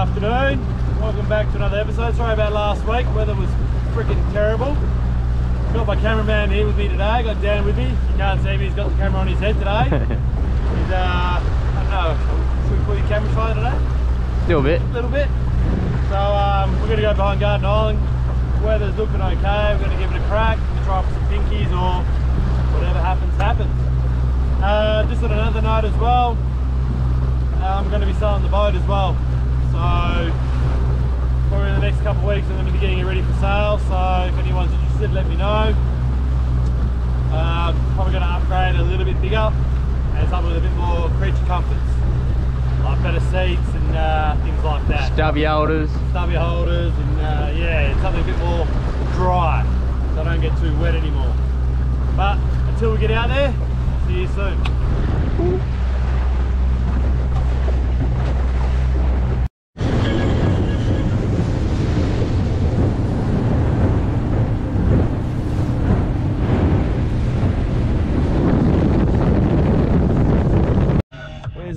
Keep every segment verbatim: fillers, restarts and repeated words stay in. afternoon, welcome back to another episode. Sorry about last week, weather was freaking terrible. Got my cameraman here with me today, got Dan with me. You can't see me, he's got the camera on his head today. He's, uh, I don't know, should we call you camera shy today? Still a bit. A little bit. So um, we're going to go behind Garden Island, weather's looking okay, we're going to give it a crack, we'll try for some pinkies or whatever happens, happens. Uh, just on another note as well, I'm going to be selling the boat as well, so probably in the next couple of weeks I'm going to be getting it ready for sale, so if anyone's interested let me know. Uh, probably going to upgrade a little bit bigger and something with a bit more creature comforts, like better seats and uh, things like that. Stubby holders. Stubby holders and uh, yeah, it's something a bit more dry so I don't get too wet anymore. But until we get out there, see you soon. Ooh.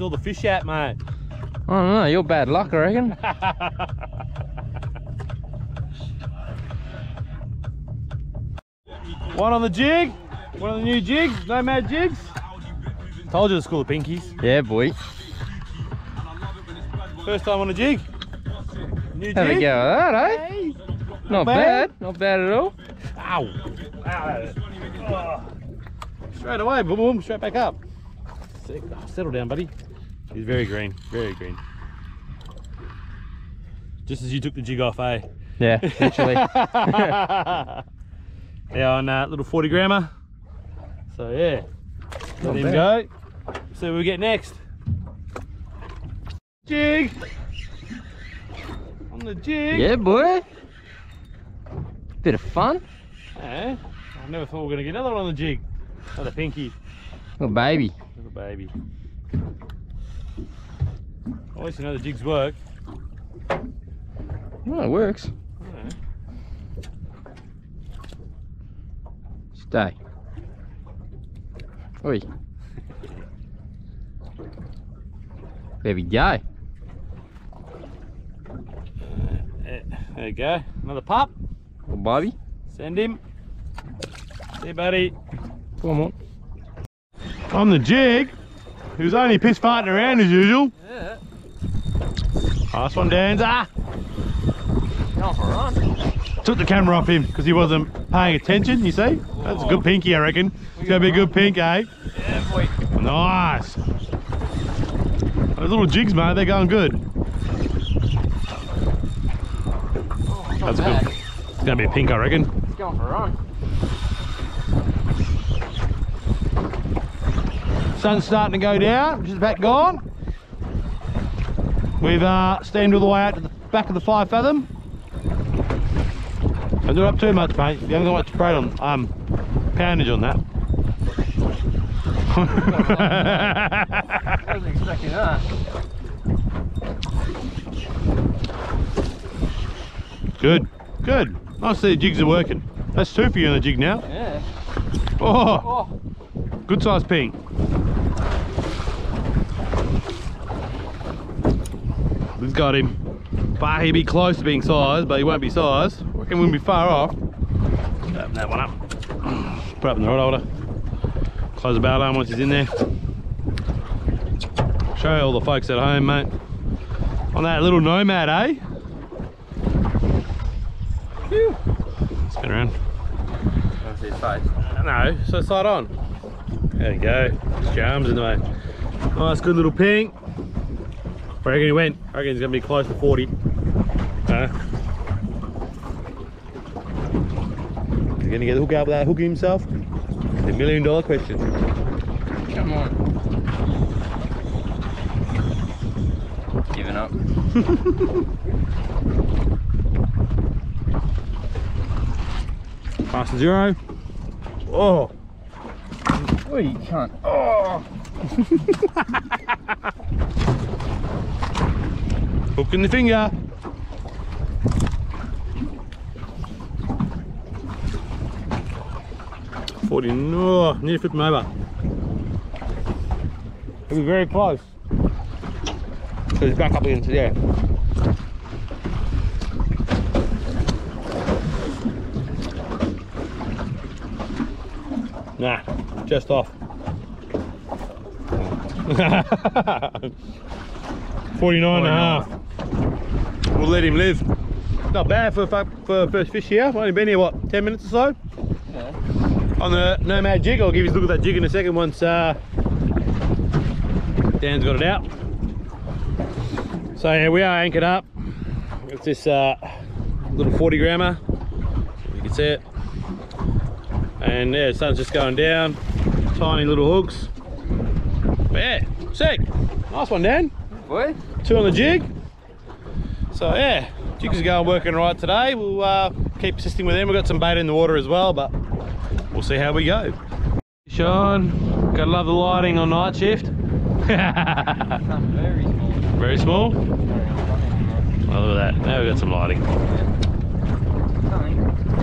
All the fish out, mate. I don't know, you're bad luck, I reckon. One on the jig, one on the new jigs, Nomad jigs. Told you the school of pinkies. Yeah, boy. First time on a jig. New Have jig. Have a go at that, eh? Hey. Not, not bad. bad, not bad at all. Ow. Ow. Oh. Straight away, boom, boom, straight back up. Sick. Oh, settle down, buddy. He's very green, very green. Just as you took the jig off, eh? Yeah, literally. Yeah, on a uh, little forty grammer. So yeah, let him go. See what we get next. Jig! On the jig! Yeah, boy! Bit of fun. Yeah, I never thought we were going to get another one on the jig. Another pinky. Little baby. Little baby. At least you know the jigs work. Well, it works. Yeah. Stay. Oi. There we go. There we go. Another pup. Little Bobby. Send him. See you, buddy. Come on. On the jig, who's only piss farting around as usual. Yeah. Nice one, Dan's. Ah! Right. Took the camera off him because he wasn't paying attention, you see? Whoa. That's a good pinky, I reckon. It's going to be a good pink, eh? Yeah, boy. Nice. Those little jigs, mate, they're going good. Oh, that's bad. Good. It's going to be a pink, I reckon. It's going for a run. Sun's starting to go down, just about gone. We've uh, steamed all the way out to the back of the five fathom. Don't do it up too much, mate. You haven't got much spray on, um, poundage on that. I wasn't expecting that. Good, good. Nice to see the jigs are working. That's two for you on the jig now. Yeah. Oh, good size ping. He's got him. But he'll be close to being sized, but he won't be sized. I reckon we'll be far off. Open that one up. Put it up in the rod holder. Close the bail arm once he's in there. Show all the folks at home, mate. On that little Nomad, eh? Phew. Spin around. I don't see his face. No, so side on. There you go. Just your arms in the way. Nice, good little pink. I reckon he went. I reckon he's going to be close to forty. Uh, he's going to get the hook out without hooking himself? It's a million dollar question. Come on. Giving up. Past the zero. Oh. Oh, you can't. Oh. Hook in the finger. forty, oh, nearly flipped him over. It was very close. So he's back up into the air. Nah, just off. forty-nine and a half. We'll let him live. Not bad for for first fish here. We've only been here, what, ten minutes or so? Yeah. On the Nomad jig, I'll give you a look at that jig in a second once uh, Dan's got it out. So yeah, we are anchored up. It's this uh, little forty grammer. You can see it. And yeah, the sun's just going down. Tiny little hooks. But yeah, sick. Nice one, Dan. Boy. Two on the jig. So yeah, jigs are going working right today. We'll uh, keep assisting with them. We've got some bait in the water as well, but we'll see how we go. Sean, gotta love the lighting on night shift. Very small. Very small? Oh, look at that. Now we've got some lighting.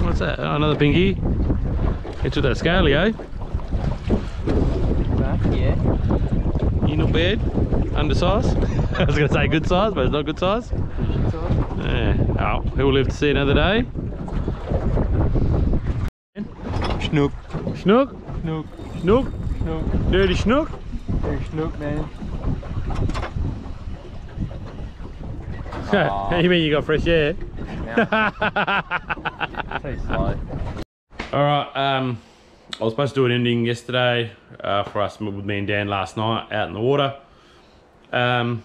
What's that? Oh, another pinky. It's with that scaly, eh? Yeah. You not bad? Undersized? I was going to say good size, but it's not good size. Yeah. Oh, who will live to see another day? Schnook. Schnook? Schnook. Schnook? Schnook. Dirty schnook? Dirty schnook, man. How you mean you got fresh air? Yeah. Too slow. Alright, um, I was supposed to do an ending yesterday uh, for us with me and Dan last night out in the water. Um,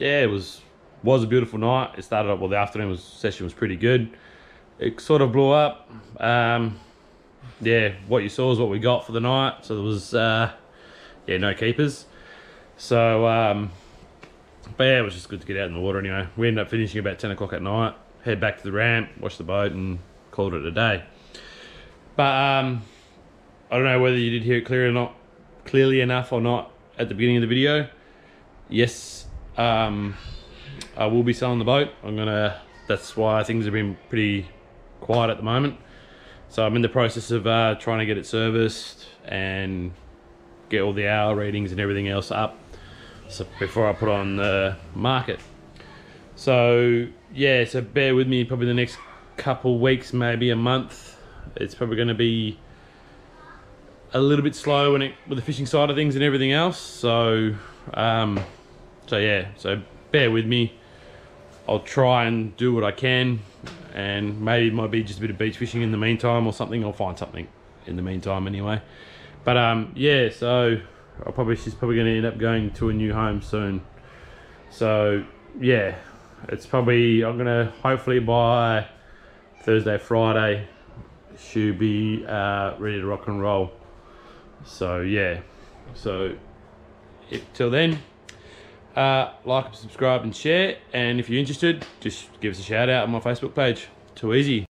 yeah, it was was a beautiful night. It started up, well, the afternoon was, session was pretty good. It sort of blew up. Um, yeah, what you saw is what we got for the night. So there was, uh, yeah, no keepers. So, um, but yeah, it was just good to get out in the water anyway. We ended up finishing about ten o'clock at night, head back to the ramp, wash the boat and called it a day. But um, I don't know whether you did hear it clear or not, clearly enough or not at the beginning of the video. Yes, um, I will be selling the boat. I'm gonna, that's why things have been pretty quiet at the moment. So I'm in the process of uh, trying to get it serviced and get all the hour readings and everything else up. So before I put on the market. So yeah, so bear with me, probably the next couple weeks, maybe a month. It's probably going to be a little bit slow when it with the fishing side of things and everything else. So um, so yeah, so bear with me. I'll try and do what I can, and maybe it might be just a bit of beach fishing in the meantime or something. I'll find something in the meantime anyway. But um, yeah, so I'll probably, she's probably going to end up going to a new home soon. So yeah, it's probably, I'm going to hopefully by Thursday, Friday, she'll be uh, ready to rock and roll. So yeah, so if, till then, uh, like, subscribe and share. And if you're interested, just give us a shout out on my Facebook page. Too easy.